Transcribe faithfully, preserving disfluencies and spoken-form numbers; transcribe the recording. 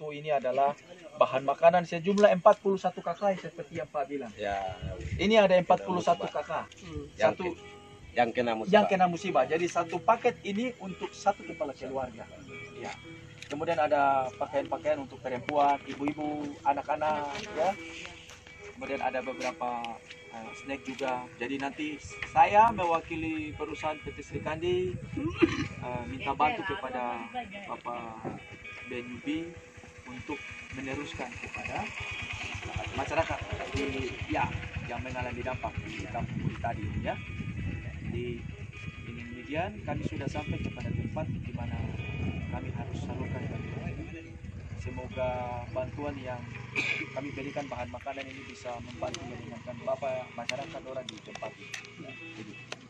tentu ini adalah bahan makanan sejumlah empat puluh satu kakak seperti yang Pak bilang. Ya, ini ada empat puluh satu kakak. Yang satu ke, yang kena musibah. Yang kena musibah. Jadi satu paket ini untuk satu kepala keluarga. Ya. Kemudian ada pakaian-pakaian untuk perempuan, ibu-ibu, anak-anak, ya. Kemudian ada beberapa uh, snack juga. Jadi nanti saya mewakili perusahaan P T Srikandi uh, minta bantu kepada Bapak Ben Yubi untuk meneruskan kepada masyarakat di, ya, yang mengalami dampak di kampung tadi, ya. Di demikian kami sudah sampai kepada tempat di mana kami harus salurkan bantuan. Semoga bantuan yang kami berikan bahan makanan ini bisa membantu meringankan beban masyarakat orang di tempat ini. Ya.